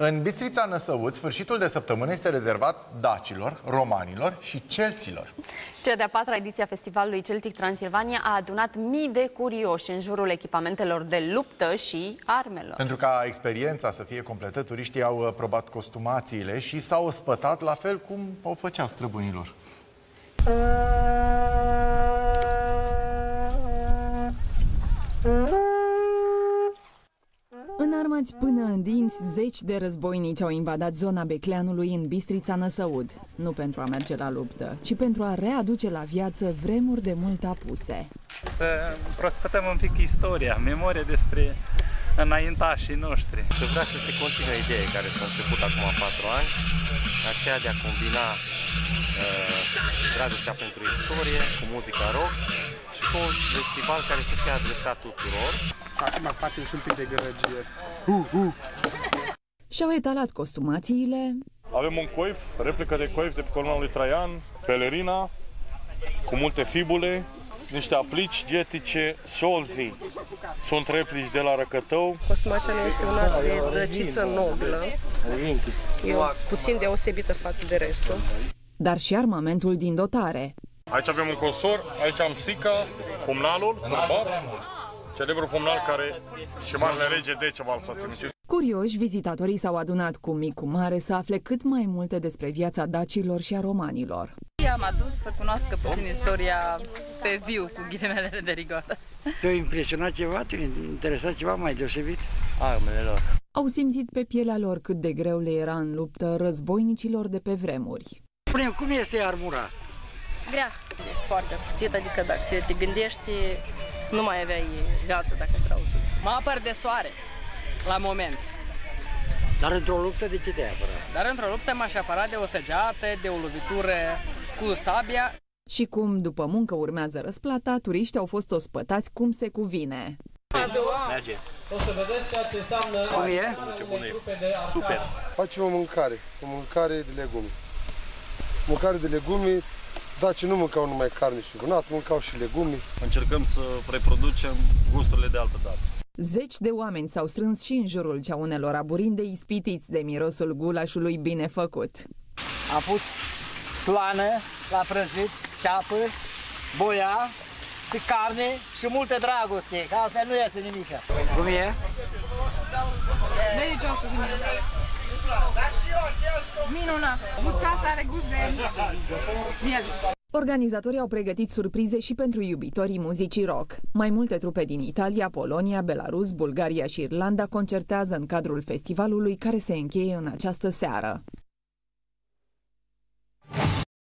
În Bistrița-Năsăud, sfârșitul de săptămână este rezervat dacilor, romanilor și celților. Cea de-a patra ediție a Festivalului Celtic Transilvania a adunat mii de curioși în jurul echipamentelor de luptă și armelor. Pentru ca experiența să fie completă, turiștii au probat costumațiile și s-au ospătat la fel cum o făceau străbunilor. Înarmați până în dinți, zeci de războinici au invadat zona Becleanului în Bistrița-Năsăud. Nu pentru a merge la luptă, ci pentru a readuce la viață vremuri de mult apuse. Să prospătăm un pic istoria, memoria despre înaintașii noștri. Se vrea să se continue ideea care s-a început acum 4 ani, aceea de a combina dragostea pentru istorie cu muzica rock și cu un festival care să fie adresat tuturor. Acum facem și un pic de gărăgie. Și-au etalat costumațiile. Avem un coif, replică de coif de pe coloana lui Traian, pelerina, cu multe fibule, niște aplici getice, solzi. Sunt replici de la Răcătău. Costumația mea este una de răciță nobilă, e puțin deosebită față de restul. Dar și armamentul din dotare. Aici avem un consor, aici am sica, pumnalul, celebrul pumnal care și marele rege Decebal s-a sinucis. Curioși, vizitatorii s-au adunat cu mic cu mare să afle cât mai multe despre viața dacilor și a romanilor. I-am adus să cunoască puțin istoria pe viu, cu ghilimele de rigoare. Te-a impresionat ceva? Te-a interesat ceva mai deosebit? Armele lor. Au simțit pe pielea lor cât de greu le era în luptă războinicilor de pe vremuri. Spune-mi, cum este armura? Grea. Este foarte ascuțit, adică dacă te gândești, nu mai aveai viață dacă intrau suliță. Mă apăr de soare, la moment. Dar într-o luptă de ce te-ai apărat? Dar într-o luptă m-aș apăra de o săgeată, de o lovitură cu sabia. Și cum după muncă urmează răsplata, turiștii au fost ospătați cum se cuvine. Merge. O să vedeți ceea ce înseamnă... Cum e? Ce bun e. Super. Facem o mâncare de legume. Mâncare de legume, dacii nu mâncau numai carne și grânat, mâncau și legume. Încercăm să reproducem gusturile de altă dată. Zeci de oameni s-au strâns și în jurul ceaunelor aburinde, ispitiți de mirosul gulașului bine făcut. Am pus slană la prăjit, ceapă, boia și carne și multă dragoste, că altfel nu iese nimic. Cum e? Nu e nicio altceva. Minunat! Mustața are gust de miel. Organizatorii au pregătit surprize și pentru iubitorii muzicii rock. Mai multe trupe din Italia, Polonia, Belarus, Bulgaria și Irlanda concertează în cadrul festivalului care se încheie în această seară.